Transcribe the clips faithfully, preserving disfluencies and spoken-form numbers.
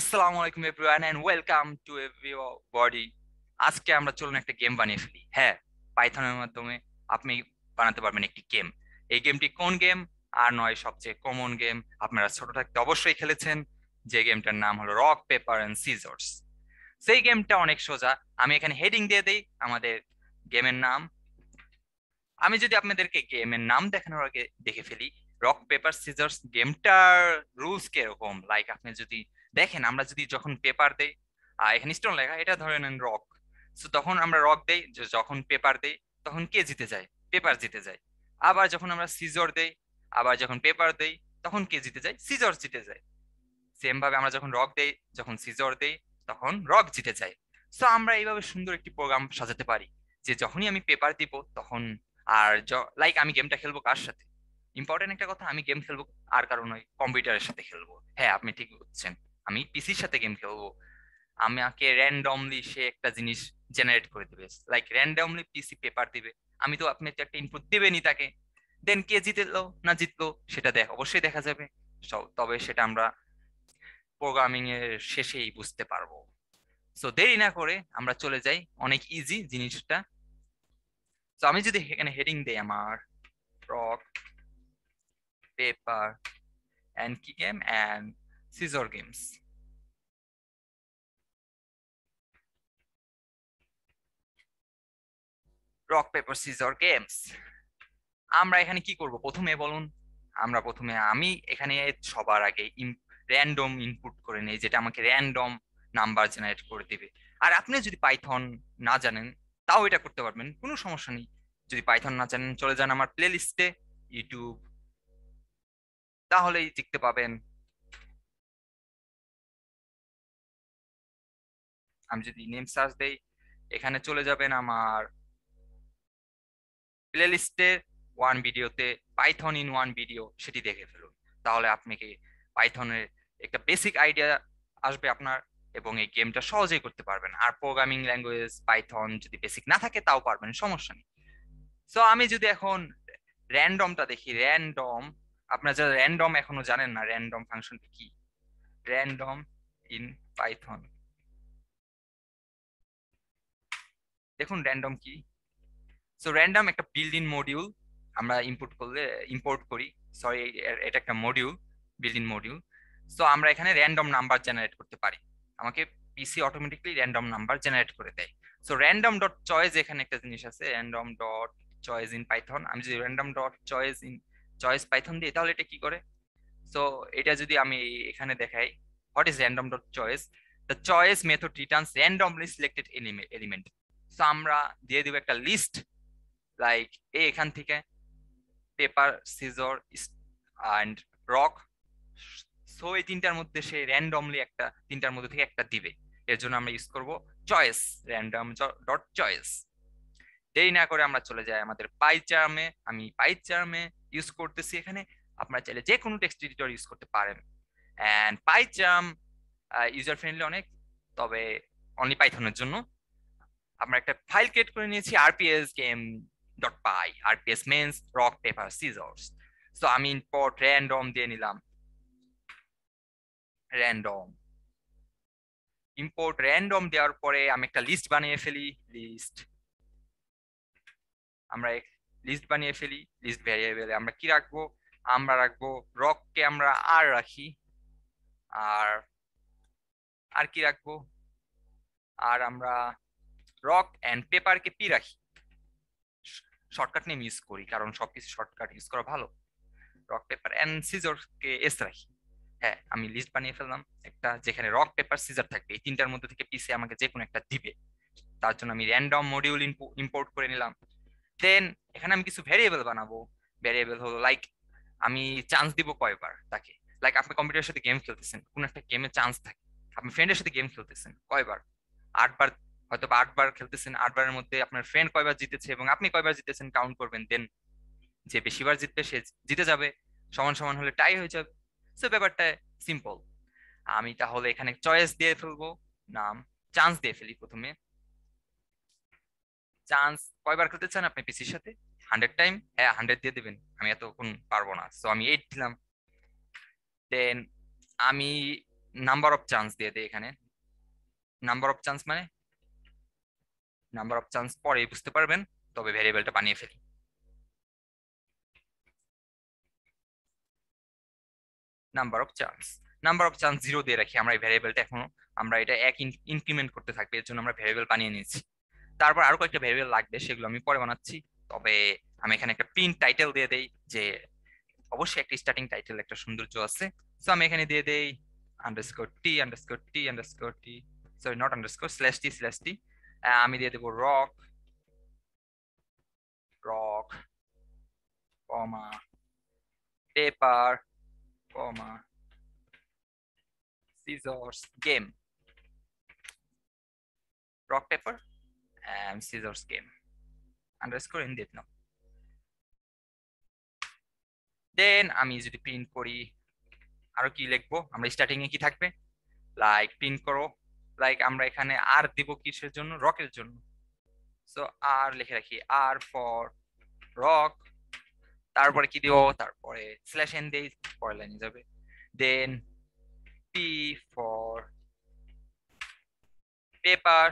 আসসালামু আলাইকুম everyone and welcome to everybody. আজকে আমরা চলুন একটা গেম বানিয়ে ফেলি। হ্যাঁ, পাইথনের মাধ্যমে আপনি বানাতে পারবেন একটি গেম। এই গেমটি কোন গেম আর নয়, সবচেয়ে কমন গেম, আপনারা ছোট থাকতে অবশ্যই খেলেছেন, যে গেমটার নাম হলো রক পেপার এন্ড সিজার্স। সেই গেমটা অনেক সোজা। আমি এখানে হেডিং দিয়ে দেই আমাদের গেমের নাম। আমি যদি আপনাদেরকে গেমের নাম দেখানোর আগে দেখে ফেলি, রক পেপার সিজার্স গেমটার রুলস কিরকম। লাইক আপনি যদি দেখেন, আমরা যদি যখন পেপার দেই, এখানে স্টোন লেখা, এটা ধরে নেন রক, সো তখন আমরা রক দেই। যখন পেপার দেই তখন কে জিতে যায়? পেপার জিতে যায়। আবার যখন আমরা সিজার দেই, আবার যখন পেপার দেই তখন কে জিতে যায়? সিজার জিতে যায়। সেম ভাবে আমরা যখন রক দেই, যখন সিজার দেই তখন রক জিতে যায়। সো আমরা এইভাবে সুন্দর একটি প্রোগ্রাম সাজাতে পারি যে যখনই আমি পেপার দিব তখন আর লাইক আমি গেমটা খেলবো কার সাথে? ইম্পর্টেন্ট একটা কথা, আমি গেম খেলবো আর কারণ নয়, কম্পিউটারের সাথে খেলবো। হ্যাঁ, আপনি ঠিক বুঝছেন, আমি পিসির সাথে গেম খেলবো। আমাকে র্যান্ডমলি সে একটা জিনিস জেনারেট করে দেবে, লাইক র্যান্ডমলি পিসি পেপার দিবে, আমি তো আপনি তো একটা ইনপুট দেবেনি তাকে। দেন কে জিতলো না জিতলো সেটা দেখ অবশ্যই দেখা যাবে, তবে সেটা আমরা প্রোগ্রামিং এর শেষেই বুঝতে পারবো। সো দেরি না করে আমরা চলে যাই, অনেক ইজি জিনিসটা। তো আমি যদি এখানে হেডিং দেই আমার রক পেপার এন্ড কি game and scissor games, rock paper scissor games। আমরা এখানে কি করব প্রথমে বলুন? আমরা প্রথমে আমি এখানে সবার আগে র্যান্ডম ইনপুট করে নেই, যেটা আমাকে র্যান্ডম নাম্বার জেনারেট করে দিবে। আর আপনি যদি পাইথন না জানেন তাও এটা করতে পারবেন, কোনো সমস্যা নেই। যদি পাইথন না জানেন চলে যান আমার প্লেলিস্টে ইউটিউব, তাহলেই দেখতে পাবেন। আমি যদি নেম সার্চ দেই, এখানে চলে যাবেন আমার প্লেলিস্টে ওয়ান ভিডিওতে, পাইথন ইন ওয়ান ভিডিও, সেটি দেখে ফেলুন। তাহলে আপনাকে পাইথনের একটা বেসিক আইডিয়া আসবে আপনার, এবং এই গেমটা সহজেই করতে পারবেন। আর প্রোগ্রামিং ল্যাঙ্গুয়েজ পাইথন যদি বেসিক না থাকে তাও পারবেন, সমস্যা নেই। সো আমি যদি এখন র্যান্ডমটা দেখি, র্যান্ডম আপনারা যারা র্যান্ডম এখনো জানেন না, র্যান্ডম ফাংশনটা কি, র্যান্ডম ইন পাইথন, দেখুন র্যান্ডম কি। সো র্যান্ডম একটা বিল্ড ইন মডিউল, আমরা ইম্পোর্ট করলে ইম্পোর্ট করি, সরি এটা একটা module, build in module. So আমরা এখানে র্যান্ডম নাম্বার জেনারেট করতে পারি, আমাকে PC automatically random number generate করে দেয়। সো র্যান্ডম ডট চয়েস, এখানে একটা জিনিস আছে random dot choice in Python. আমি যদি random dot choice in choice Python দিই তাহলে এটা কি করে? সো এটা যদি আমি এখানে দেখাই, what is random dot choice, the choice method returns randomly selected element. So আমরা দিয়ে দেবো একটা লিস্ট, লাইক এখান থেকে paper scissor and rock, so এই তিনটার মধ্যে সে র্যান্ডমলি একটা তিনটার মধ্যে থেকে একটা দিবে। এর জন্য আমরা ইউজ করব চয়েস, র্যান্ডম ডট চয়েস। দেরি না করে আমরা চলে যাই আমাদের পাইচার্মে। আমি পাইচার্মে ইউজ করতেছি, এখানে আপনারা চাইলে যে কোনো টেক্সট এডিটর ইউজ করতে পারেন। অ্যান্ড পাইচার্ম ইউজার ফ্রেন্ডলি অনেক, তবে অনলি পাইথনের জন্য। আমরা একটা ফাইল ক্রিয়েট করে নিয়েছি RPS game dot py, RPS means rock paper scissors। So আমি ইম্পোর্ট র্যান্ডম দিয়ে নিলাম, র্যান্ডম ইম্পোর্ট র্যান্ডম দেওয়ার পরে আমি একটা লিস্ট বানিয়ে ফেলি। লিস্ট আমরা লিস্ট বানিয়ে ফেলি। লিস্ট ভ্যারিয়েবলে আমরা কি রাখবো? আমরা রাখবো রককে আমরা আর রাখি, আর আর কি রাখবো? আর আমরা রক এন্ড পেপারকে পি রাখি, শর্টকাট নেম ইউজ করি কারণ সবকিছু শর্টকাট ইউজ করা ভালো। রক পেপার এন্ড সিজারকে এস রাখি। হ্যাঁ, আমি লিস্ট বানিয়ে ফেললাম একটা, যেখানে রক পেপার সিজার থাকবে। এই তিনটার মধ্যে থেকে পিসি আমাকে যে কোনো একটা দিবে, তার জন্য আমি র্যান্ডম মডিউল ইম্পোর্ট করে নিলাম। দেন এখানে আমি কিছু ভ্যারিয়েবল বানাবো। ভ্যারিয়েবল হলো লাইক আমি চান্স দিব কয়বার তাকে, লাইক আপনি কম্পিউটারের সাথে গেম খেলতেছেন, কোনো একটা গেমে চান্স থাকে, আপনি ফ্রেন্ডের সাথে গেম খেলতেছেন, কয়বার? আটবার হয়তো, বা আটবার খেলতেছেন, আটবারের মধ্যে আপনার ফ্রেন্ড কয়বার জিতেছে এবং আপনি কয়বার জিতেছেন কাউন্ট করবেন। দেন যে বেশিবার জিতবে সে জিতে যাবে, সমান সমান হলে টাই হয়ে যাবে। সো ব্যাপারটা সিম্পল। আমি তাহলে এখানে চয়েস দিয়ে ফেলবো, নাম চান্স দিয়ে ফেলি প্রথমে। চান্স কয়বার খেলতে চান আপনি পিসির সাথে? Hundred time. হ্যাঁ, হান্ড্রেড দিয়ে দেবেন, আমি এতক্ষণ পারবো না। সো আমি এইট দিলাম। দেন আমি नंबर ऑफ चांस दिए दे एखाने नंबर ऑफ चांस माने नंबर ऑफ चांस पर बुझते पारबेन तबे वेरिएबलटा बानिये फेली number of chance number of chance zero दिए रखी आमरा वेरिएबलटा एखोनो आमरा एटा एक इंक्रीमेंट करते थाकबे एर जोन्नो आमरा वेरिएबल बानिये नियेछि तारपर आरो कयेकटा वेरिएबल लागबे सेगुलो आमि परे बानाচ্ছি তবে আমি এখানে একটা প্রিন্ট টাইটেল দিয়ে দেই যে অবশ্যই একটা স্টার্টিং টাইটেল একটা সৌন্দর্য আছে সো আমি এখানে দিয়ে দেই underscore t underscore t underscore t sorry not underscore slash t slash t আমি দিয়ে দেব rock rock comma paper comma scissors game rock paper and scissors game underscore in that now then ami jodi print kori aro ki lekhbo amra starting e ki thakbe like print koro like amra ekhane r debo kisher jonno rock er jonno so r lekhe rakhi r for rock tarpore ki debo tarpore slash n dei for line jabe then p for paper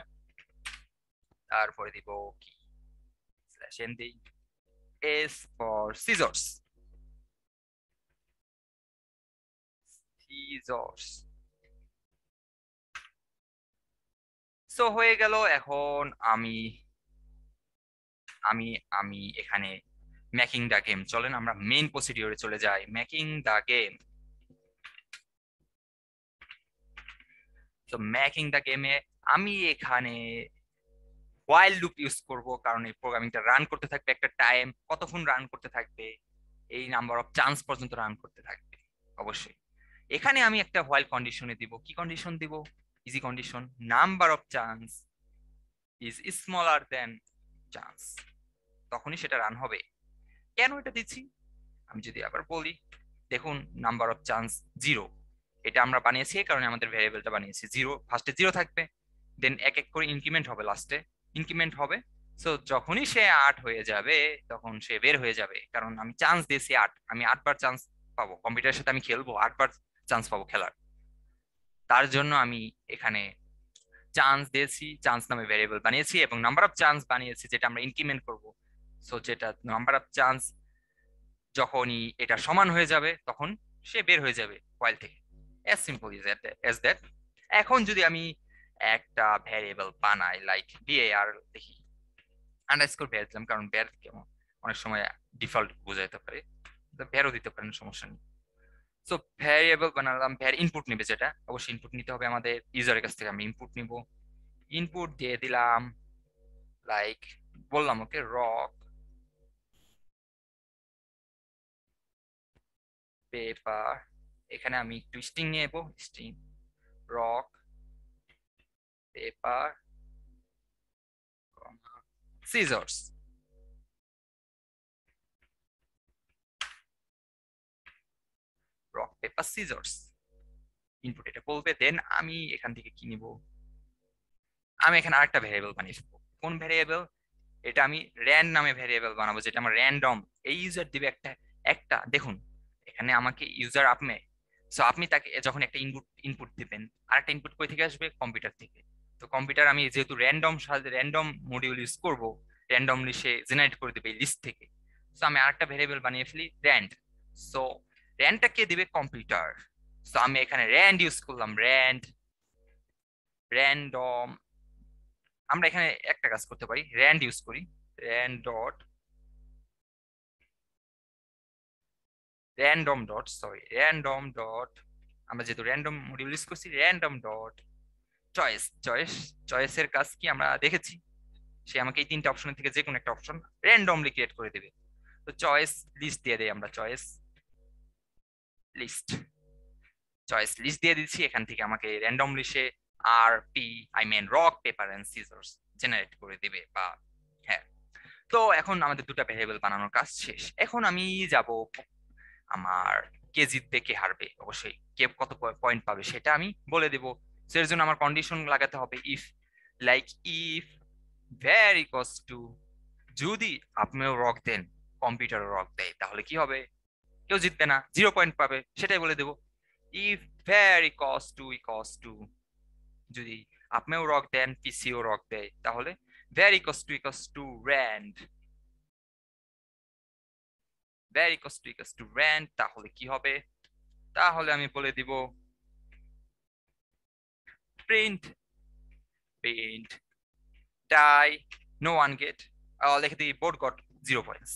tarpore debo ki slash n dei s for scissors scissors so hoye gelo ekhon ami ami ami ekhane making the game cholen amra main procedure e chole jai making the game so making the game e ami ekhane while loop use korbo karon ei programming ta run korte thakbe ekta time kotokhon run korte thakbe ei number of chance porjonto run korte thakbe obosshoi এখানে আমি একটা while condition এ দিব কি condition দিব easy condition number of chance is smaller than chance তখনই সেটা run হবে কেন এটা দিছি আমি যদি আবার বলি দেখুন number of chance zero এটা আমরা বানিয়েছি এই কারণে আমাদের ভেরিয়েবলটা বানিয়েছি zero ফার্স্টে zero থাকবে দেন এক এক করে ইনক্রিমেন্ট হবে লাস্টে ইনক্রিমেন্ট হবে সো যখনই সে eight হয়ে যাবে তখন সে বের হয়ে যাবে কারণ আমি চান্স দিয়েছি eight আমি eight বার চান্স পাবো কম্পিউটারের সাথে আমি খেলবো eight বার चांस पाबो खेलार तार जोन्नो आमी एखाने चांस दिएछि चांस नामे वेरिएबल बानिएछि एबं नंबर अफ चांस बानिएछि जेटा आमरा इनक्रीमेंट करब सो जेटा नंबर अफ चांस जखोनी एटा समान हये जाबे तखन से बेर हये जाबे व्हाइल थेके as simple is that as that एखन जोदि आमी एकटा वेरिएबल बानाई लाइक var देखि अंडरस्कोर var दिलाम कारण var केमन अनेक समय डिफल्ट बोझाइते पारे तो var दिते पारेन समस्या नेই so variable বানালাম var input নেবে যেটা অবশ্যই input নিতে হবে আমাদের ইউজারের কাছ থেকে আমি input নিব input দিয়ে দিলাম লাইক বললাম ওকে rock paper এখানে আমি একটু string নেব string rock paper scissors rock paper scissors input eta bolbe then ami ekhan theke ki nibo ami ekhane arekta variable banabo kon variable eta ami rand name variable banabo jeta amra random ei user dibe ekta ekta dekhun ekhane amake user apne so apni take jokhon ekta input input diben arekta input koi theke ashbe computer theke to computer ami jehetu random shaje random module use korbo randomly she generate kore debe list theke so ami arekta variable baniye feli rand so rand টা কে দিবে computer so আমি এখানে rand use করলাম rand random আমরা এখানে একটা কাজ করতে পারি rand ইউজ করি rand dot random dot sorry random dot আমরা যেহেতু random মডিউল ইউজ করছি random dot choice choice choice এর কাজ কি আমরা দেখেছি সে আমাকে এই তিনটা অপশন থেকে যে কোনো একটা অপশন randomly ক্রিয়েট করে দিবে তো choice list দিয়ে দেই আমরা choice list choice list দিয়ে দিছি এখান থেকে আমাকে randomly সে r p i mean rock paper and scissors generate করে দিবে বা হ্যাঁ তো এখন আমাদের দুটো ভেরিয়েবল বানানোর কাজ শেষ এখন আমি যাব আমার কে জিতবে কে হারবে অবশ্যই কে কত পয়েন্ট পাবে সেটা আমি বলে দেব এর জন্য আমার কন্ডিশন লাগাতে হবে if like if var equals to যদি আপনিও rock দেন কম্পিউটারও rock দেয় তাহলে কি হবে কেউ জিতবে না জিরো পয়েন্ট পাবে সেটাই বলে দেব if var equals to equals to যদি আপনিও রক দেন পিসিও রক দেয় তাহলে var equals to equals to rand var equals to equals to rand তাহলে কি হবে তাহলে আমি বলে দিব print paint die no one get uh, লিখে দিই board got zero points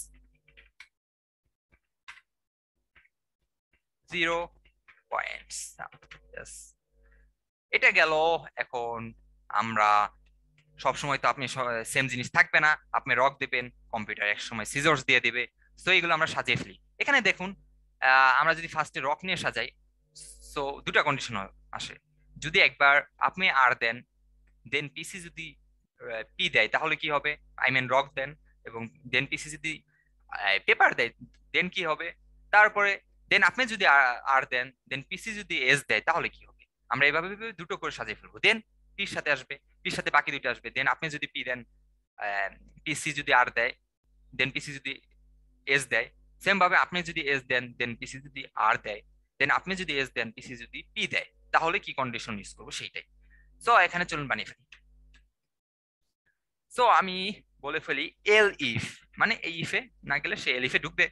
zero points yes এটা গেল এখন আমরা সব সময় তো আপনি সেম জিনিস থাকবে না আপনি রক দিবেন কম্পিউটার এক সময় সিজার্স দিয়ে দিবে সো এগুলো আমরা সাজিয়ে ফেলি এখানে দেখুন আমরা যদি ফার্স্টে রক নিয়ে সাজাই সো দুটো কন্ডিশন আসে যদি একবার আপনি আর দেন দেন পিসি যদি পি দেয় তাহলে কি হবে আই মিন রক দেন এবং দেন পিসি যদি পেপার দেয় দেন কি হবে তারপরে দেন আপনি যদি আর দেন দেন পিসি যদি এস দেয় তাহলে কি হবে আমরা এইভাবে দুটো করে সাজিয়ে ফেলবো দেন পির সাথে আসবে পির সাথে বাকি দুটো আসবে দেন আপনি যদি পি দেন পিসি যদি আর দেয় দেন পিসি যদি এস দেয় সেম ভাবে আপনি যদি এস দেন দেন পিসি যদি আর দেয় দেন আপনি যদি এস দেন পিসি যদি পি দেয় তাহলে কি কন্ডিশন ইউজ করব সেটাই সো এখানে চলুন বানিয়ে ফেলি সো আমি বলে ফেলি এল ইফ মানে এই ইফে না গেলে সে এল ইফে ঢুকবে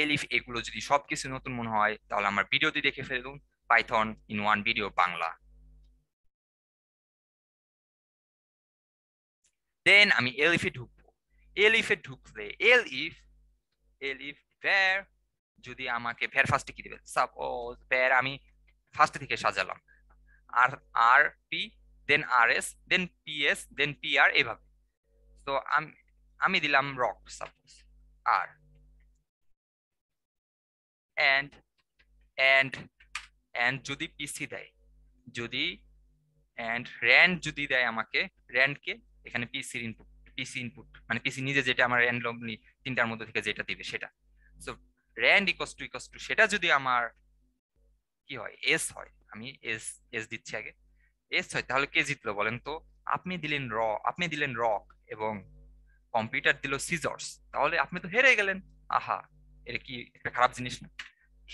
এল ইফ এগুলো যদি সবকিছু নতুন মনে হয় তাহলে আমার ভিডিওটি দেখে ফেলুন Python in one video Bangla then আমি এল ইফে ঢুকবো এল ইফে ঢুকলে এল ইফ এল ইফ ভের যদি আমাকে ভের ফার্স্টে কি দেবে সাপোজ ভের আমি ফার্স্ট থেকে সাজালাম আর R P then R S then P S then P R এভাবে তো আমি আমি দিলাম rock suppose R and and and যদি পিসি দেয় যদি and rand যদি দেয় আমাকে rand কে এখানে পিসি ইনপুট পিসি ইনপুট মানে পিসি নিজে যেটা আমার র্যান্ডমলি তিনটার মধ্যে থেকে যেটা দিবে সেটা so rand equals to equals to সেটা যদি আমার কি হয় s হয় আমি s s দিচ্ছি আগে s হয় তাহলে কে জিতলো বলেন তো আপনি দিলেন র আপনি দিলেন রক এবং কম্পিউটার দিল সিজার্স তাহলে আপনি তো হেরে গেলেন আহা এটা কি একটা খারাপ জিনিস না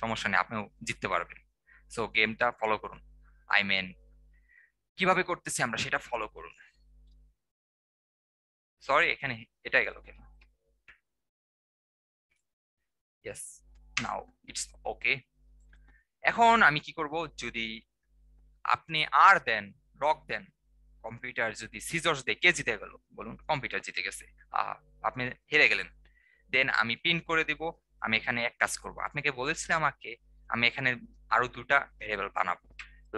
সমস্যা নেই আপনিও জিততে পারবেন সো গেমটা ফলো করুন আই মিন কিভাবে করতেছি আমরা সেটা ফলো করুন সরি এখানে এটাই গেল কেন ইয়েস নাও ইটস ওকে এখন আমি কি করব যদি আপনি আর দেন রক দেন কম্পিউটার যদি সিজার্স দেয় কে জিতে গেল বলুন কম্পিউটার জিতে গেছে আহা আপনি হেরে গেলেন দেন আমি প্রিন্ট করে দিব আমি এখানে এক কাজ করব আপনাকে বলেছিলাম আমাকে আমি এখানে আরো দুটো ভেরিয়েবল বানাবো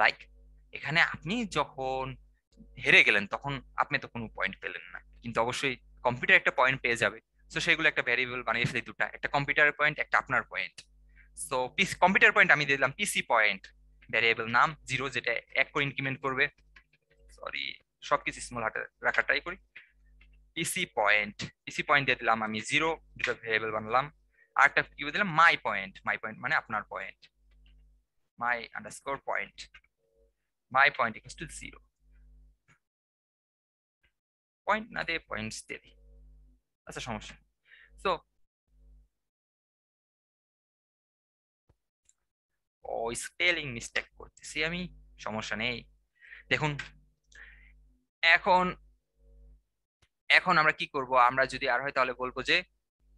লাইক এখানে আপনি যখন হেরে গেলেন তখন আপনি তো কোনো পয়েন্ট পেলেন না কিন্তু অবশ্যই কম্পিউটার একটা পয়েন্ট পেয়ে যাবে সো সেগুলো একটা ভেরিয়েবল বানিয়ে ফেলি দুটো একটা কম্পিউটারের পয়েন্ট একটা আপনার point so PC computer point আমি দিলাম পিসি পয়েন্ট ভেরিয়েবল নাম জিরো যেটা এক করে ইনক্রিমেন্ট করবে সরি সবকিছু স্মল হাতে রাখা ট্রাই করি পিসি পয়েন্ট পিসি পয়েন্ট দিয়ে দিলাম আমি জিরো দুটো ভেরিয়েবল বানালাম আর একটা কি দিলাম মাই পয়েন্ট মাই পয়েন্ট মানে আপনার point my underscore point my point equals to zero point না দিয়ে পয়েন্টস দিয়ে দিই আচ্ছা সমস্যা সো ও স্পেলিং মিস্টেক করতেছি আমি সমস্যা নেই দেখুন এখন এখন আমরা কি করব আমরা যদি আর হয় তাহলে বলবো যে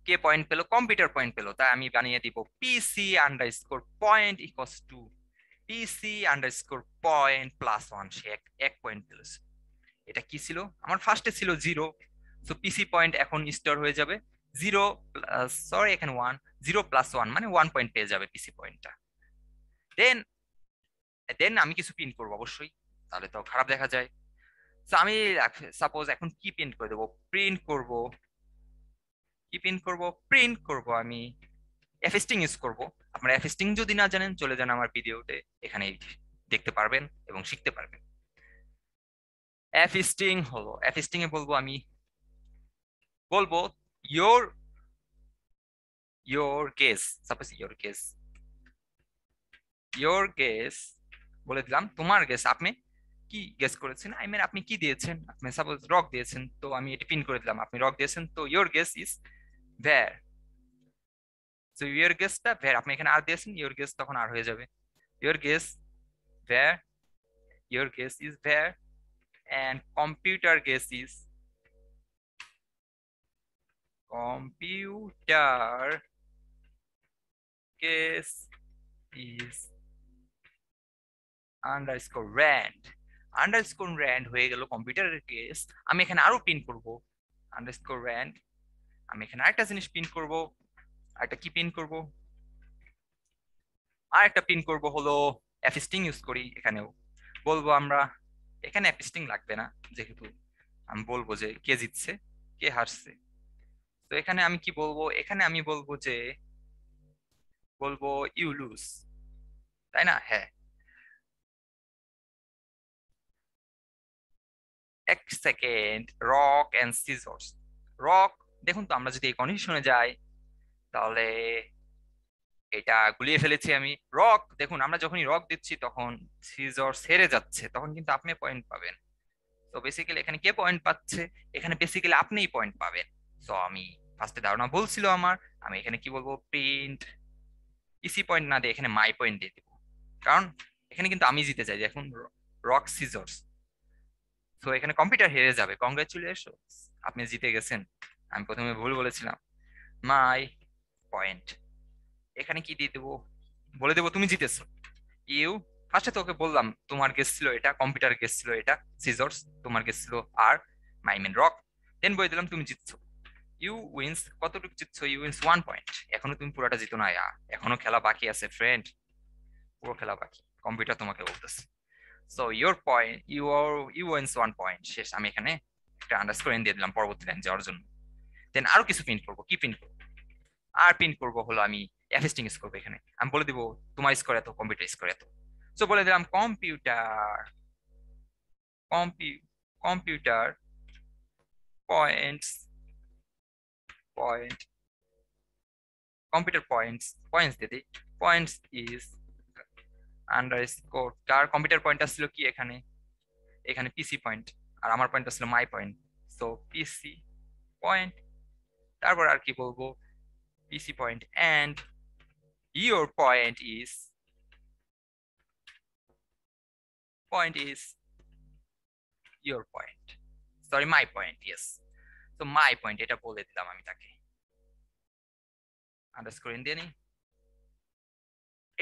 কে পয়েন্ট পেলো কম্পিউটার পয়েন্ট পেলো তাই আমি বানিয়ে দিব PC underscore point equals to PC underscore point plus one সে এক পয়েন্ট পেলো এটা কি ছিল আমার ফার্স্টে ছিল জিরো সো পিসি পয়েন্ট এখন স্টোর হয়ে যাবে জিরো সরি এখানে ওয়ান জিরো প্লাস ওয়ান মানে ওয়ান পয়েন্ট পেয়ে যাবে পিসি পয়েন্টটা দেন দেন আমি কিছু প্রিন্ট করবো অবশ্যই তাহলে তো খারাপ দেখা যায় সো আমি সাপোজ এখন কি প্রিন্ট করে দেবো প্রিন্ট করবো কি প্রিন্ট করবো প্রিন্ট করবো আমি এফএসটিং ইউজ করবো আপনারা এফএসটিং যদি না জানেন চলে যান আমার ভিডিওতে এখানে দেখতে পারবেন এবং শিখতে পারবেন এফএসটিং হলো এফএসটিং এ বলবো আমি বলবো your your guess suppose your guess your guess বলে দিলাম তোমার গেস আপনি কি গেস করেছেন আই মিন আপনি কি দিয়েছেন আপনি সাপোজ রক দিয়েছেন তো আমি এটা পিন করে দিলাম আপনি রক দিয়েছেন তো your guess is where So your guessটা where আপনি এখানে আর দিয়েছেন your guess তখন আর হয়ে যাবে your guess where your guess is where and computer guess is computer guess is underscore rand underscore rand হয়ে গেল computer guess আমি এখানে আরো পিন করব underscore rand আমি এখানে আরেকটা জিনিস পিন করব একটা কি পিন করব আর একটা পিন করব হলো এফস্টিং ইউজ করি এখানেও বলবো আমরা এখানে এফস্টিং লাগবে না যেহেতু আমি বলবো যে কে জিতছে কে হারছে তো এখানে আমি কি বলবো এখানে আমি বলবো যে বলবো ইউ লুজ তাই না হ্যাঁ এক second rock and scissors rock দেখুন তো আমরা যদি এই কন্ডিশনে যাই তাহলে এটা গুলিয়ে ফেলেছি আমি রক দেখুন আমরা যখনই রক দিচ্ছি তখন সিজার্স হেরে যাচ্ছে তখন কিন্তু আপনি পয়েন্ট পাবেন তো বেসিক্যালি এখানে কে পয়েন্ট পাচ্ছে এখানে বেসিক্যালি আপনিই পয়েন্ট পাবেন সো আমি ফার্স্টে ধারণা বলছিল আমার আমি এখানে কি বলবো প্রিন্ট ইসি পয়েন্ট না দিয়ে এখানে মাই পয়েন্ট দিয়ে দেব কারণ এখানে কিন্তু আমি জিতে যাই এখন রক সিজার্স সো এখানে কম্পিউটার হেরে যাবে কংগ্রাচুলেশনস আপনি জিতে গেছেন আমি প্রথমে ভুল বলেছিলাম মাই পয়েন্ট এখানে কি দিয়ে দেব বলে দেব তুমি জিতেছো ইউ ফারস্টে তোকে বললাম তোমার গেস ছিল এটা কম্পিউটার গেস ছিল এটা সিজার্স তোমার গেস ছিল আর মাই মেন রক দেন বলে দিলাম তুমি জিতছো ইউ উইনস কতটুকু জিতছো ইউ উইনস one পয়েন্ট এখনো তুমি পুরোটা জিতো না এখনো খেলা বাকি আছে ফ্রেন্ড পুরো খেলা বাকি কম্পিউটার তোমাকে বলতেছে so your point you are you wins one point শেষ আমি এখানে একটা আন্ডারস্কোর এন দিয়ে দিলাম পরবর্তী লাইন যাওয়ার জন্য দেন আরো কিছু পিন করব কি পিন করব আর পিন করব হলো আমি এফস্টিং ইউজ করব এখানে আমি বলে দেব তোমার স্কোর এত কম্পিউটার স্কোর এত সো বলে দিলাম কম্পিউটার কম্পি computer points point computer points points দিতে পয়েন্টস ইজ আন্ডারস্কোর কার কম্পিউটার পয়েন্টটা ছিল কি এখানে এখানে পিসি পয়েন্ট আর আমার পয়েন্টটা ছিল my point so PC point তারপর আর কি বলবো P C point and your point is point is your point sorry my point yes so my point eta bole dilam ami take underscore in deni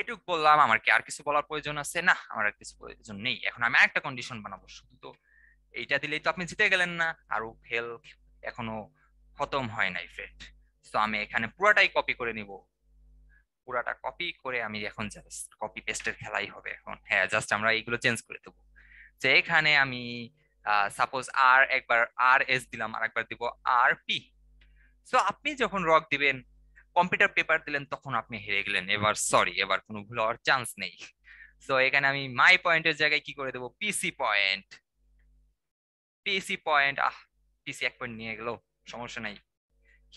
etuk bollam amar ki ar kichu bolar proyojon ache na amar ar kichu proyojon nei ekhon ami arekta condition banabo shudhu to eita dilei to apni jite gelen na aro fail ekhono khotom hoy nai friend তো আমি এখানে পুরাটাই copy করে নিব পুরাটা copy করে আমি এখন জাস্ট কপি পেস্টের খেলাই হবে এখন হ্যাঁ জাস্ট আমরা এইগুলো চেঞ্জ করে দেব যে এখানে আমি সাপোজ আর একবার আর এস দিলাম আরেকবার দিব আর পি সো আপনি যখন রক দিবেন কম্পিউটার পেপার দিলেন তখন আপনি হেরে গেলেন এবার সরি এবার কোনো ভুল হওয়ার চান্স নেই সো এখানে আমি মাই পয়েন্টের জায়গায় কি করে দেব পিসি পয়েন্ট পিসি পয়েন্ট আহ পিসি এক পয়েন্ট নিয়ে গেল সমস্যা নাই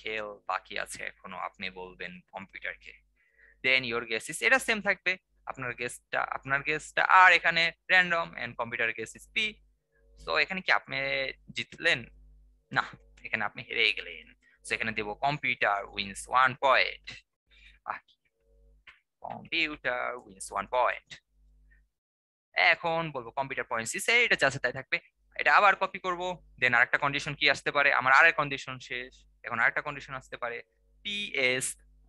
খেল বাকি আছে এখনো আপনি বলবেন কম্পিউটারকে দেন ইওর গেস ইজ এটা সেম থাকবে আপনার গেসটা আপনার গেসটা আর এখানে random and computer guess is P so এখানে কি আপনি জিতলেন না এখানে আপনি হেরে গেলেন সো এখানে দেব কম্পিউটার উইনস one পয়েন্ট বাকি কম্পিউটার উইনস one পয়েন্ট এখন বলবো কম্পিউটার পয়েন্টস ইজ এটা যাচ্ছে তাই থাকবে এটা আবার কপি করব দেন আরেকটা কন্ডিশন কি আসতে পারে আমার আর একটা কন্ডিশন শেষ এখন আরেকটা কন্ডিশন আসতে পারে পিএস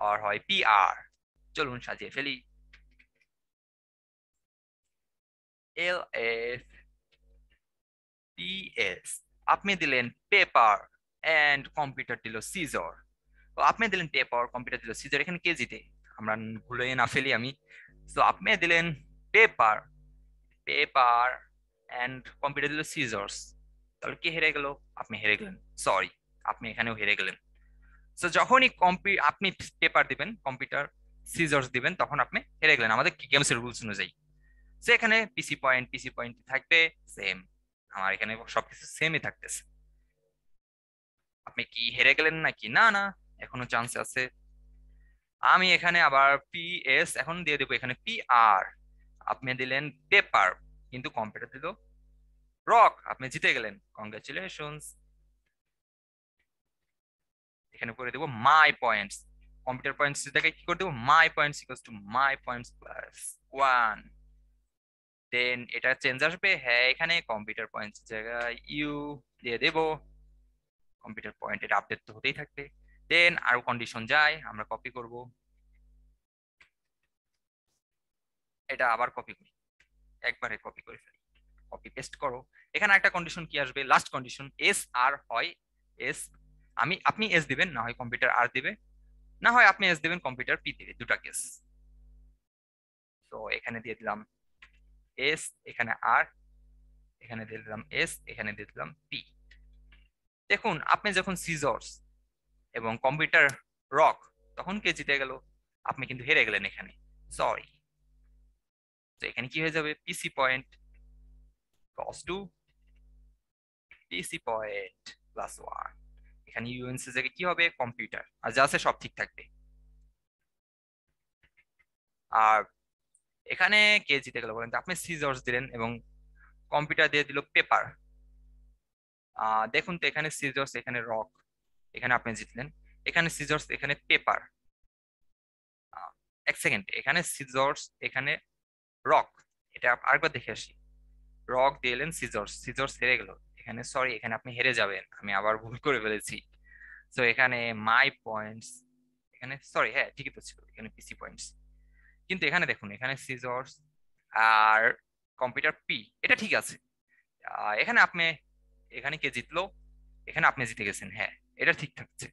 আর হয় পিআর চলুন সাজিয়ে ফেলি এল এফ পিএস আপনি দিলেন পেপার এন্ড কম্পিউটার দিল সিজার তো আপনি দিলেন পেপার কম্পিউটার দিল সিজার এখানে কে জিতে আমরা ভুলে না ফেলি আমি সো আপনি দিলেন পেপার পেপার এন্ড কম্পিউটার দিল সিজার্স তাহলে কে হেরে গেল আপনি হেরে গেলেন সরি আপনি এখানেও হেরে গেলেন সো যখনই কম্পি আপনি পেপার দিবেন কম্পিউটার সিজার্স দিবেন তখন আপনি হেরে গেলেন আমাদের গেমস এর রুলস অনুযায়ী সো এখানে পিসি পয়েন্ট পিসি পয়েন্ট থাকবে সেম আমার এখানে সবকিছু সেমই থাকতেছে আপনি কি হেরে গেলেন নাকি না না এখনো চান্স আছে আমি এখানে আবার পিএস এখন দিয়ে দেব এখানে পিআর আপনি দিলেন পেপার কিন্তু কম্পিউটার দিল রক আপনি জিতে গেলেন কংগ্রাচুলেশনস এখানে করে দেব মাই পয়েন্টস কম্পিউটার পয়েন্টস এটাকে কি করে দেব my points equals to my points plus one then এটা চেঞ্জ আসবে হ্যাঁ এখানে কম্পিউটার পয়েন্টস জায়গায় ইউ দিয়ে দেব কম্পিউটার পয়েন্ট এটা আপডেট তো হতেই থাকবে দেন আর কন্ডিশন যায় আমরা কপি করব এটা আবার কপি করি একবারে কপি করে ফেলি কপি পেস্ট করো এখানে একটা কন্ডিশন কি আসবে লাস্ট কন্ডিশন এস আর হয় এস আমি আপনি এস দিবেন না হয় কম্পিউটার আর দিবে না হয় আপনি এস দিবেন কম্পিউটার পি দিবে দুটো কেস তো এখানে দিয়ে দিলাম এস এখানে আর এখানে দিয়ে দিলাম এস এখানে দিয়ে দিলাম পি দেখুন আপনি যখন সিজার্স এবং কম্পিউটার রক তখন কে জিতে গেল আপনি কিন্তু হেরে গেলেন এখানে সরি তো এখানে কি হয়ে যাবে PC point cos two pc point plus one এখানে ইউএনস এর জায়গায় কি হবে কম্পিউটার আর যা আছে সব ঠিক থাকবে আর এখানে কে জিতে গেল বলেন তো আপনি সিজার্স দিলেন এবং কম্পিউটার দিয়ে দিল পেপার দেখুন তো এখানে সিজার্স এখানে রক এখানে আপনি জিতলেন এখানে সিজার্স এখানে পেপার এক সেকেন্ড এখানে সিজার্স এখানে রক এটা আরেকবার দেখে আসি রক দিলেন সিজার্স সিজার্স হেরে গেল এখানে সরি এখানে আপনি হেরে যাবেন আমি আবার ভুল করে ফেলেছি সো এখানে মাই পয়েন্টস এখানে সরি হ্যাঁ ঠিকই তো ছিল এখানে পিসি পয়েন্টস কিন্তু এখানে দেখুন এখানে সিজার্স আর কম্পিউটার পি এটা ঠিক আছে এখানে আপনি এখানে কে জিতলো এখানে আপনি জিতে গেছেন হ্যাঁ এটা ঠিক থাকছে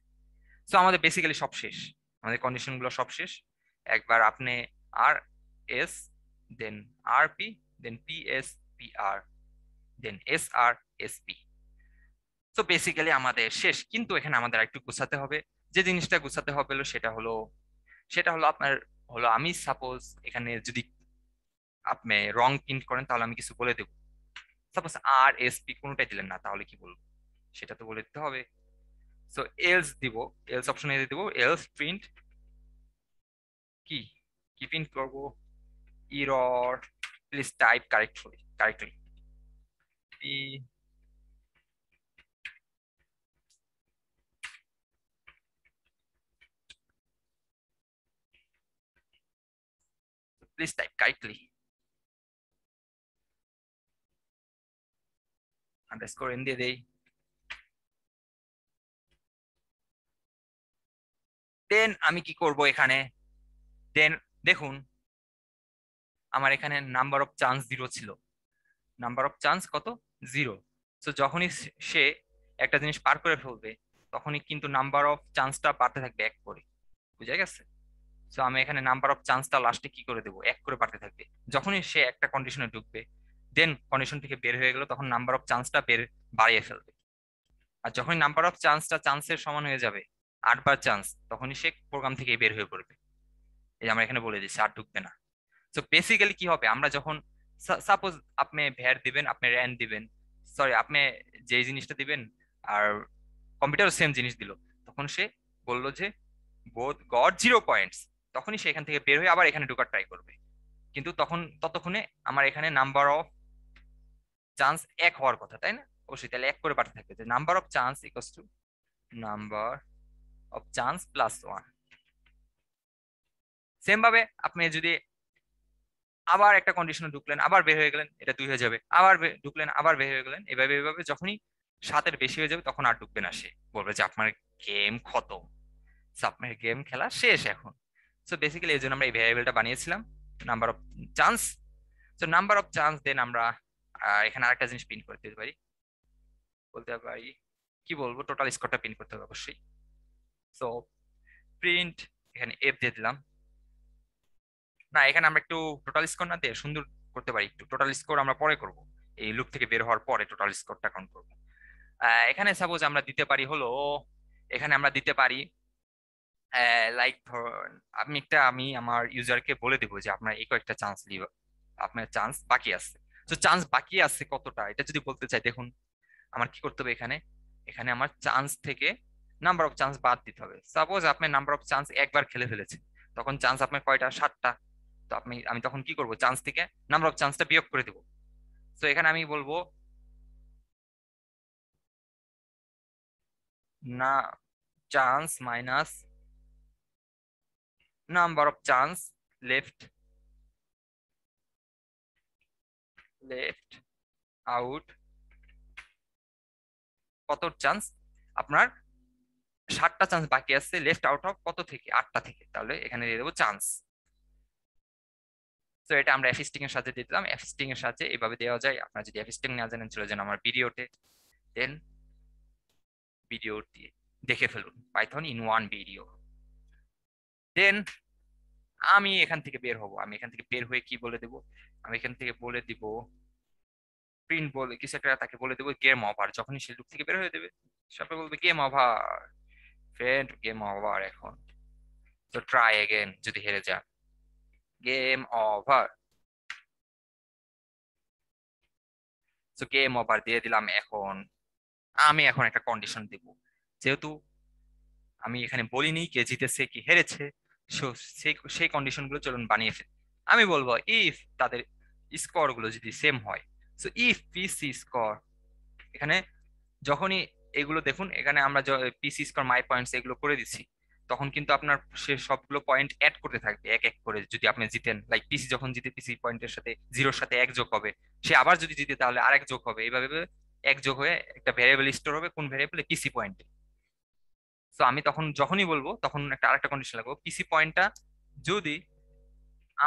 সো আমাদের বেসিক্যালি সব শেষ আমাদের কন্ডিশনগুলো সব শেষ একবার আপনি R S then R P then P S P R then S R S P so basically আমাদের শেষ কিন্তু এখানে আমাদের একটু গুছাতে হবে যে জিনিসটা গুছাতে হবে হলো সেটা হলো সেটা হলো আপনার হলো আমি সাপোজ এখানে যদি আপনি রং প্রিন্ট করেন তাহলে আমি কিছু বলে দেব সাপোজ আর এস পি কোনটাই দিলেন না তাহলে কি বলবো সেটা তো বলে দিতে হবে সো এলস দিব এলস অপশনে দিব এলস প্রিন্ট কি কি প্রিন্ট করব error please type correctly correctly p please type correctly underscore in the day then ami ki korbo ekhane then dekhun আমার এখানে নাম্বার অফ চান্স জিরো ছিল নাম্বার অফ চান্স কত zero so যখনই সে একটা জিনিস পার করে ফেলবে তখনই কিন্তু নাম্বার অফ চান্সটা বাড়তে থাকবে এক করে বুঝা গেছে সো আমি এখানে নাম্বার অফ চান্সটা লাস্টে কি করে দেব এক করে বাড়তে থাকবে যখনই সে একটা কন্ডিশনে ঢুকবে দেন কন্ডিশন থেকে বের হয়ে গেল তখন নাম্বার অফ চান্সটা বের বাড়িয়ে ফেলবে আর যখনই নাম্বার অফ চান্সটা চান্সের সমান হয়ে যাবে আটবার চান্স তখনই সে প্রোগ্রাম থেকে বের হয়ে পড়বে এই আমরা এখানে বলে দিচ্ছি আর ঢুকবে না সো বেসিক্যালি কি হবে আমরা যখন সাপোজ আপনি ভ্যাট দিবেন আপনি র্যান দিবেন সরি আপনি যে জিনিসটা দিবেন আর কম্পিউটারও সেম জিনিস দিল তখন সে বললো যে বোথ গট জিরো পয়েন্টস তখনই সে এখান থেকে বের হয়ে আবার এখানে ঢোকার ট্রাই করবে কিন্তু তখন ততক্ষণে আমার এখানে নাম্বার অফ চান্স এক হওয়ার কথা তাই না অবশ্যই তাহলে এক করে বাড়তে থাকবে যে number of chance equals to number of chance plus one সেমভাবে আপনি যদি আবার একটা কন্ডিশনে ঢুকলেন আবার বের হয়ে গেলেন এটা দুই হয়ে যাবে আবার ঢুকলেন আবার বের হয়ে গেলেন এভাবে এভাবে যখনই সাতের বেশি হয়ে যাবে তখন আর ঢুকবে না সে বলবে যে আপনার গেম খতম আপনার গেম খেলা শেষ এখন সো বেসিক্যালি এই জন্য আমরা এই ভ্যারিয়েবলটা বানিয়েছিলাম number of chance so number of chance then আমরা এখানে আরেকটা জিনিস প্রিন্ট করতে পারি বলতে পারি কি বলবো টোটাল স্কোরটা প্রিন্ট করতে হবে অবশ্যই সো প্রিন্ট এখানে এফ দিয়ে দিলাম না এখানে আমরা একটু টোটাল স্কোর না দিয়ে সুন্দর করতে পারি একটু টোটাল স্কোর আমরা পরে করব এই লুপ থেকে বের হওয়ার পরে টোটাল স্কোরটা কাউন্ট করব এখানে সাপোজ আমরা দিতে পারি হলো এখানে আমরা দিতে পারি লাইক আমি একটা আমি আমার ইউজারকে বলে দেব যে আপনার এই কয়েকটা চান্স লিভ আপনার চান্স বাকি আছে তো চান্স বাকি আছে কতটা এটা যদি বলতে চাই দেখুন আমার কি করতে হবে এখানে এখানে আমার চান্স থেকে নাম্বার অফ চান্স বাদ দিতে হবে সাপোজ আপনি নাম্বার অফ চান্স একবার খেলে ফেলেছেন তখন চান্স আপনার কয়টা সাতটা তো আপনি আমি তখন কি করব চান্স থেকে নাম্বার অফ চান্সটা বিয়োগ করে দেব সো এখানে আমি বলবো না chance minus number of chance left left out কত চান্স আপনার ষাটটা চান্স বাকি আছে লেফট আউট অফ কত থেকে আটটা থেকে তাহলে এখানে দিয়ে দেব চান্স সো এটা আমরা এফ স্ট্রিং এর সাথে দিতাম এফ স্ট্রিং এর সাথে এইভাবে দেওয়া যায় আপনারা যদি এফ স্ট্রিং না জানেন চলে যান আমার ভিডিওতে দেন ভিডিওটি দেখে ফেলুন Python in one video then আমি এখান থেকে বের হব আমি এখান থেকে বের হয়ে কি বলে দেব আমি এখান থেকে বলে দিব প্রিন্ট বলে কিছু একটা তাকে বলে দেব গেম ওভার যখনই সে লুপ থেকে বের হয়ে যাবে সবাই বলবে game over friend game over এখন তো ট্রাই अगेन যদি হেরে যায় game over so game over দিয়ে দিলাম এখন আমি এখন একটা কন্ডিশন দেব যেহেতু আমি এখানে বলিনি কে জিতেছে কি হেরেছে সো সেই সেই কন্ডিশনগুলো চলুন বানিয়ে ফেলি আমি বলবো ইফ তাদের স্কোর গুলো যদি সেম হয় so if pc score এখানে যখনই এগুলো দেখুন এখানে আমরা pc score my points এগুলো করে দিছি তখন কিন্তু আপনার সবগুলো পয়েন্ট অ্যাড করতে থাকবে এক এক করে যদি আপনি জিতেন লাইক pc যখন জিতে pc পয়েন্টের সাথে জিরো এর সাথে এক যোগ হবে সে আবার যদি জিতে তাহলে আরেক যোগ হবে এইভাবে এক যোগ হয়ে একটা ভেরিয়েবল স্টোর হবে কোন ভেরিয়েবলে pc পয়েন্টে সো আমি তখন যখনই বলবো তখন একটা আরেকটা কন্ডিশন লাগাবো pc পয়েন্টটা যদি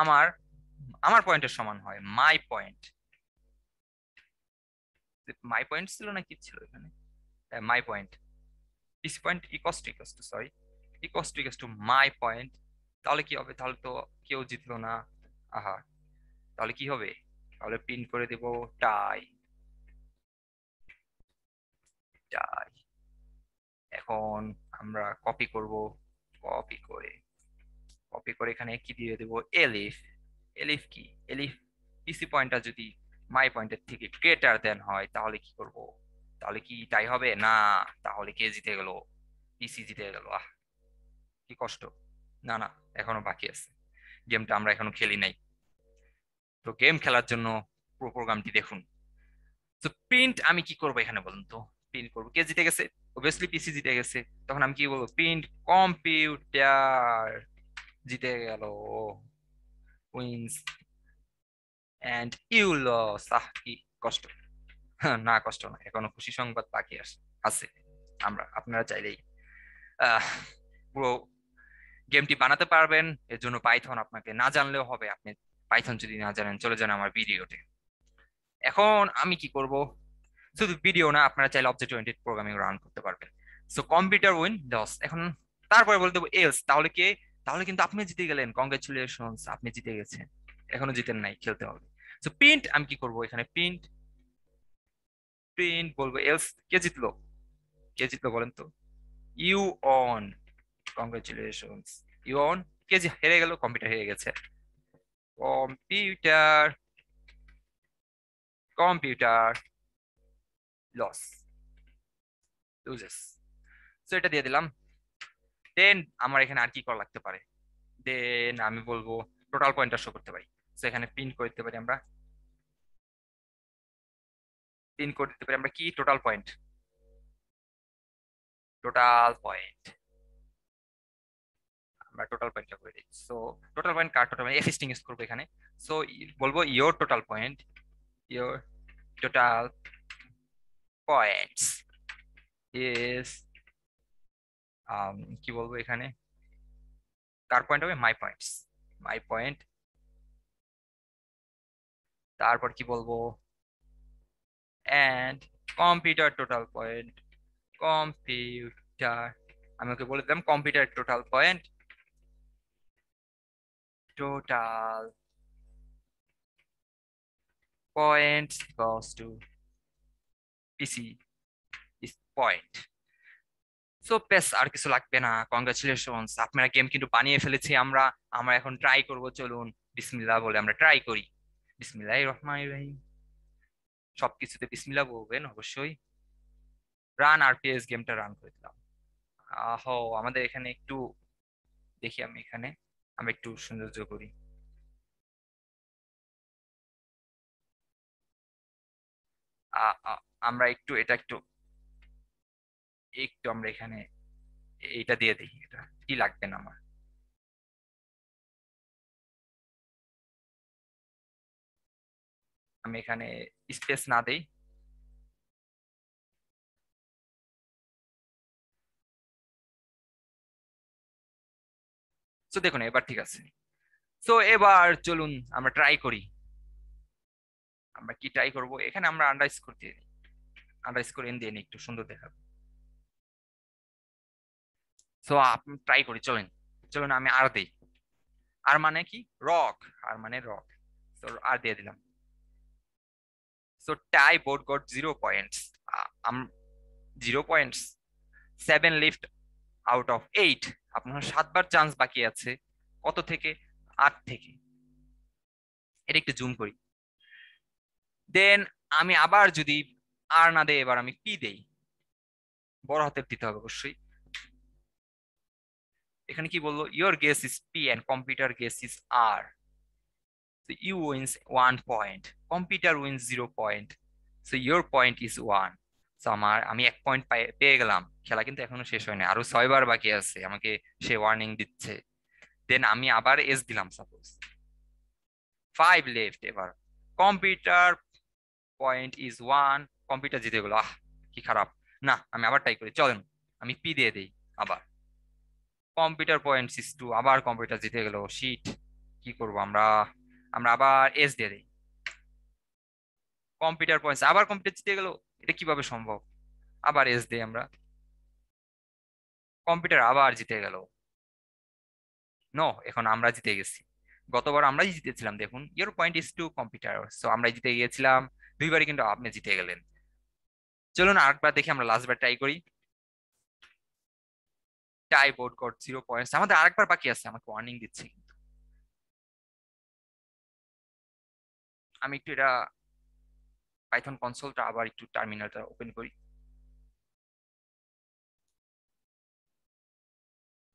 আমার আমার পয়েন্টের সমান হয় my point my points ছিল না কি ছিল এখানে my point this point equals to equals to sorry equals to equals to my point তাহলে কি হবে তাহলে তো কেউ জিতলো না আহা তাহলে কি হবে তাহলে প্রিন্ট করে দেব টাই টাই এখন আমরা কপি করব কপি করে কপি করে এখানে কি দিয়ে দেব elif elif কি elif pc পয়েন্টটা যদি my point এর থেকে greater than হয় তাহলে কি করব তাহলে কি তাই হবে না তাহলে কে জিতে গেল pc জিতে গেল আহ কি কষ্ট না না এখনো বাকি আছে গেমটা আমরা এখনো খেলি নাই তো গেম খেলার জন্য পুরো প্রোগ্রামটি দেখুন তো প্রিন্ট আমি কি করব এখানে বলুন তো প্রিন্ট করব কে জিতে গেছে obviously pc জিতে গেছে তখন আমি কি বলবো প্রিন্ট কম্পিউটার জিতে গেল wins and you lost ah ki kosto na kosto na ekono khushi সংবাদ বাকি আছে আমরা আপনারা চাইলেই পুরো গেমটি বানাতে পারবেন এর জন্য পাইথন আপনাকে না জানলেও হবে আপনি পাইথন যদি না জানেন চলে যান আমার ভিডিওতে এখন আমি কি করব শুধু ভিডিও না আপনারা চাইলে অবজেক্ট ওরিয়েন্টেড প্রোগ্রামিং রান করতে পারবেন সো কম্পিউটার উইন লস এখন তারপরে বলতে হবে else তাহলে কে তাহলে কিন্তু আপনি জিতে গেলেন কংগ্রাচুলেশনস আপনি জিতে গেছেন এখনো জিতেন নাই খেলতে হবে সো প্রিন্ট আমি কি করব এখানে প্রিন্ট প্রিন্ট বলবো এলস কে জিতলো কে জিতলো বলেন তো you won congratulations you won কে জি হেরে গেল কম্পিউটার হেরে গেছে computer computer loss loses so এটা দিয়ে দিলাম দেন আমার এখানে আর কি করা লাগতে পারে দেন আমি বলবো টোটাল পয়েন্টটা শো করতে পারি সো এখানে প্রিন্ট করতে পারি আমরা প্রিন্ট করতে পারি আমরা কি টোটাল পয়েন্ট টোটাল পয়েন্ট আমরা টোটাল পয়েন্টটা করে দিই সো টোটাল পয়েন্ট কার টোটাল এফ স্ট্রিং ইউজ করব এখানে সো বলবো your total point your total points is um কি বলবো এখানে কার পয়েন্ট হবে মাই পয়েন্টস my point তারপর কি বলবো and computer total point computer আমি ওকে বলে দিলাম computer total point total point goes to pc is point so বেশ আর কিছু লাগবে না কংগ্রাচুলেশনস আপনারা গেম কিন্তু বানিয়ে ফেলেছি আমরা আমরা এখন ট্রাই করব চলুন বিসমিল্লাহ বলে আমরা ট্রাই করি বিসমিল্লাহির রহমানির রহিম সবকিছুতে বিসমিল্লাহ বলবেন অবশ্যই রান আরপিএস গেমটা রান করে দিলাম আহ আমাদের এখানে একটু দেখি আমি এখানে আমি একটু সৌন্দর্য করি আমরা একটু এটা একটু एक तो हम एखे ये दिए देखी की लागबे ना আমি এখানে স্পেস না দেই, তো দেখুন এবার ঠিক আছে। সো এবার চলুন আমরা ট্রাই করি। আমরা কি ট্রাই করব, এখানে আমরা আন্ডারস্কোর দিয়ে আন্ডারস্কোর এন দিয়ে একটু সুন্দর দেখাবো। সো আপনি ট্রাই করি, চলেন চলুন আমি আর দেই, আর মানে কি রক, আর মানে রক। সো আর দিয়ে দিলাম। So tie board got zero points, zero points seven left out of eight. আপনার সাতবার চান্স বাকি আছে, কত থেকে? আট থেকে। এটা একটু জুম করি। দেন আমি আবার যদি আর না দেই, এবার আমি পি দেই, বড় হাতের দিতে হবে অবশ্যই। এখানে কি বললো? Your guess is P and computer guess is R. So you wins one point, computer wins zero point. So your point is one. So আমার আমি এক পয়েন্ট পেয়ে গেলাম। খেলা কিন্তু এখনো শেষ হয়নি, আরো ছয়বার বাকি আছে, আমাকে সে ওয়ার্নিং দিচ্ছে। দেন আমি আবার এস দিলাম, সাপোজ ফাইভ লেফট। এবার computer point is one, computer জিতে গেল। আহ কি খারাপ, না আমি আবার ট্রাই করি, চলেন আমি পি দিয়ে দিই। আবার কম্পিউটার পয়েন্ট ইজ টু, আবার কম্পিউটার জিতে গেল। শিট, কি করব আমরা? আমরা আবার এস দিয়ে দিই। কম্পিউটার পয়েন্ট, আবার কম্পিউটার জিতে গেল, এটা কিভাবে সম্ভব? আবার এস দিই আমরা, কম্পিউটার আবার জিতে গেল। নো, এখন আমরা জিতে গেছি। গতবার আমরাই জিতেছিলাম, দেখুন your point is two computer. So আমরা জিতে গিয়েছিলাম দুইবারই, কিন্তু আপনি জিতে গেলেন। চলুন আরেকবার দেখি, আমরা লাস্টবার ট্রাই করি। Tie board got zero points, আমাদের আরেকবার বাকি আছে, আমাকে ওয়ার্নিং দিচ্ছে। কিন্তু আমি একটু এটা পাইথন কনসোলটা আবার একটু টার্মিনালটা ওপেন করি।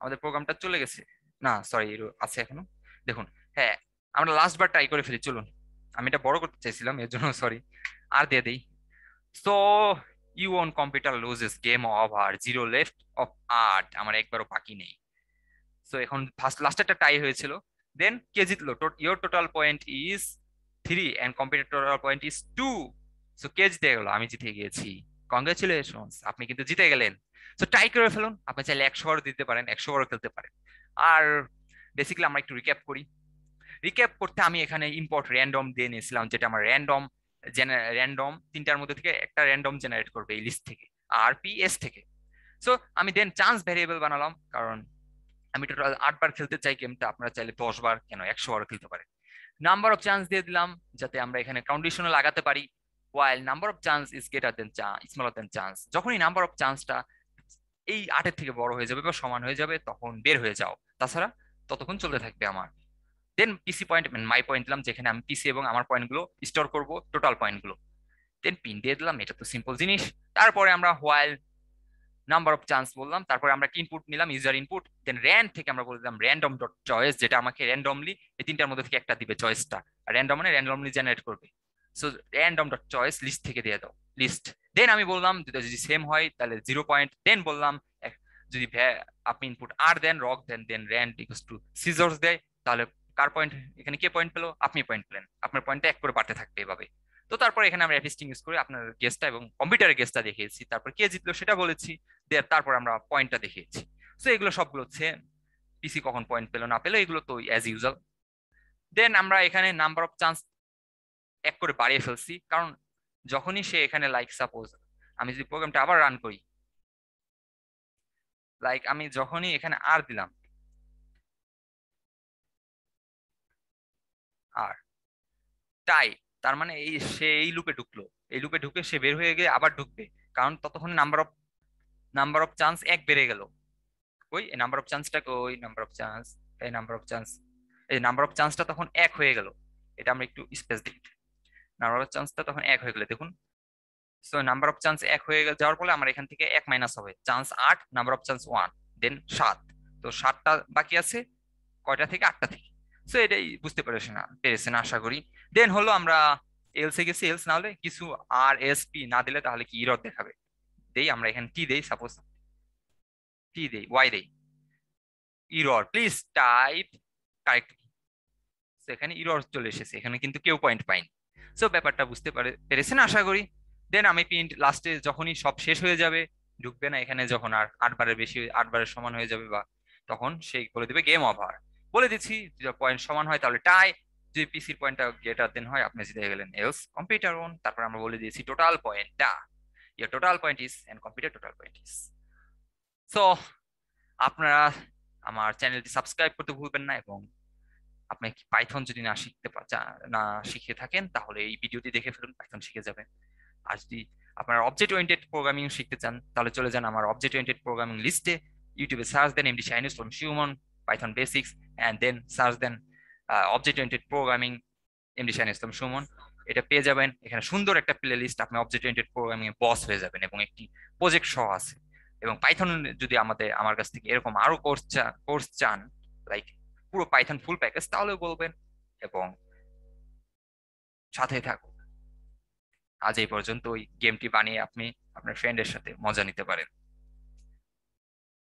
আমাদের প্রোগ্রামটা চলে গেছে, না সরি আছে এখনো, দেখুন। হ্যাঁ, আমরা লাস্ট বার ট্রাই করে ফেলি। চলুন, আমি এটা বড় করতে চাইছিলাম, এর জন্য সরি, আর দিয়ে দেই। So you won computer loses game over, zero left of আট, আমার একবারও বাকি নেই। সো এখন ফার্স্ট লাস্টেরটা টাই হয়েছিল। দেন কে জিতলো? Your total point is three and computer total point is two. So কে জিতে গেল? আমি জিতে গিয়েছি। কংগ্রেচুলেশনস, আপনি কিন্তু জিতে গেলেন। সো ট্রাই করে ফেলুন, আপনি চাইলে একশো ওভার দিতে পারেন, একশো ওভারও খেলতে পারেন। আর বেসিক্যালি আমরা একটু রিক্যাপ করি। রিক্যাপ করতে আমি এখানে ইম্পোর্ট র্যান্ডম দিয়ে নিয়েছিলাম, যেটা আমার র্যান্ডম র্যান্ডম তিনটার মধ্যে থেকে একটা র্যান্ডম জেনারেট করবে এই লিস্ট থেকে, আর পি এস থেকে। সো আমি দেন চান্স ভ্যারিয়েবল বানালাম, কারণ আমি টোটাল আটবার খেলতে চাই গেমটা, আপনারা চাইলে দশ বার কেন একশো ওভারও খেলতে পারেন। নাম্বার অফ চান্স দিয়ে দিলাম, যাতে আমরা এখানে কন্ডিশনও লাগাতে পারি। while number of chance is greater than chance, smaller than chance, যখনই নাম্বার অফ চান্সটা এই আটের থেকে বড় হয়ে যাবে বা সমান হয়ে যাবে, তখন বের হয়ে যাও, তাছাড়া ততক্ষণ চলতে থাকবে আমার। দেন পিসি পয়েন্ট, মাই পয়েন্ট দিলাম, যেখানে আমি পিসি এবং আমার পয়েন্টগুলো স্টোর করব, টোটাল পয়েন্টগুলো। দেন পিন দিয়ে দিলাম, এটা তো সিম্পল জিনিস। তারপরে আমরা while নাম্বার অফ চান্স বললাম, তারপরে আমরা একটা ইনপুট নিলাম, ইউজার ইনপুট। দেন র্যান্ড থেকে আমরা বলে দিলাম র্যান্ডম ডট চয়েস, যেটা আমাকে র্যান্ডমলি এই তিনটার মধ্যে থেকে একটা দিবে চয়েসটা। র্যান্ডম মানে র্যান্ডমলি জেনারেট করবে। So random dot choice list থেকে দিয়ে দাও লিস্ট। দেন আমি বললাম দুটো যদি সেম হয় তাহলে জিরো পয়েন্ট। দেন বললাম যদি আপনি ইনপুট আর দেন, রক দেন, then rand equals to scissors দেয়, তাহলে কার পয়েন্ট, এখানে কে পয়েন্ট পেলো? আপনি পয়েন্ট পেলেন। আপনার পয়েন্টটা এক করে বাড়তে থাকবে এভাবে। তো তারপরে এখানে আমরা রেপিস্টিং ইউজ করে আপনার গেসটা এবং কম্পিউটারের গেসটা দেখিয়েছি, তারপর কে জিতলো সেটা বলেছি, তারপর আমরা পয়েন্টটা দেখিয়েছি। সো এগুলো সবগুলো হচ্ছে পিসি কখন পয়েন্ট পেলো না পেলো, এগুলো তো অ্যাজ ইউজুয়াল। দেন আমরা এখানে নাম্বার অফ চান্স এক করে বাড়িয়ে ফেলছি, কারণ যখনই সে এখানে লাইক সাপোজ আমি যদি প্রোগ্রামটা আবার রান করি, লাইক আমি যখনই এখানে আর দিলাম, আর টাই, তার মানে এই সে এই লুপে ঢুকলো, এই লুপে ঢুকে সে বের হয়ে গিয়ে আবার ঢুকবে, কারণ ততক্ষণে number of number of chance এক বেড়ে গেল। ওই নাম্বার অফ চান্সটা ওই নাম্বার অফ চান্স এই নাম্বার অফ চান্স এই নাম্বার অফ চান্সটা তখন এক হয়ে গেল। এটা আমরা একটু স্পেস দিই, নাম্বার অফ চান্সটা তখন এক হয়ে গেল, দেখুন। সো নাম্বার অফ চান্স এক হয়ে যাওয়ার ফলে আমার এখান থেকে এক মাইনাস হবে, চান্স আট, number of chance one, then সাত। তো সাতটা বাকি আছে, কয়টা থেকে? আটটা থেকে। সো এটাই বুঝতে পেরেছে না পেরেছেন আশা করি। দেন হলো আমরা এলসে গেছি, এলস না হলে কিছু আর এস পি না দিলে তাহলে কি ইরর দেখাবে। দেই আমরা এখানে টি দেই, সাপোজ টি দেই, ওয়াই দেই, ইরর প্লিজ টাইপ কারেক্টলি। এখানে ইরর চলে এসেছে, এখানে কিন্তু কেউ পয়েন্ট পায়নি। সো ব্যাপারটা বুঝতে পেরেছেন আশা করি। দেন আমি প্রিন্ট লাস্টে যখনই সব শেষ হয়ে যাবে, ঢুকবে না এখানে, যখন আর আটবারের বেশি আটবারের সমান হয়ে যাবে বা তখন সেই বলে দেবে গেম ওভার। বলে দিচ্ছি পয়েন্ট সমান হয় তাহলে টাই, যদি পিসির পয়েন্টটা গ্রেটার দেন হয় আপনি জিতে গেলেন, এলস কম্পিউটার ওন। তারপর আমরা বলে দিয়েছি total point the year total point is and computer total point is. So আপনারা আমার চ্যানেলটি সাবস্ক্রাইব করতে ভুলবেন না, এবং আপনি পাইথন যদি না শিখতে না শিখে থাকেন তাহলে এই ভিডিওটি দেখে ফেলুন, পাইথন শিখে যাবেন। আর যদি আপনারা অবজেক্ট ওরিয়েন্টেড প্রোগ্রামিং শিখতে চান তাহলে চলে যান আমার অবজেক্ট ওরিয়েন্টেড প্রোগ্রামিং লিস্টে, ইউটিউবে সার্চ দেন MD Shahinur from human Python basics and then search দেন object oriented programming MD Shahinur from human, এটা পেয়ে যাবেন। এখানে সুন্দর একটা প্লে লিস্ট, আপনি অবজেক্ট ওরিয়েন্টেড প্রোগ্রামিং এ বস হয়ে যাবেন এবং একটি প্রজেক্ট সহ আছে। এবং পাইথন যদি আমাদের আমার কাছ থেকে এরকম আরো কোর্স কোর্স চান লাইক পুরো পাইথন ফুল প্যাকেজ তাহলেও বলবেন, এবং সাথে থাকুন। আজ এই পর্যন্ত ওই গেমটি বানিয়ে আপনি আপনার ফ্রেন্ডের সাথে মজা নিতে পারেন।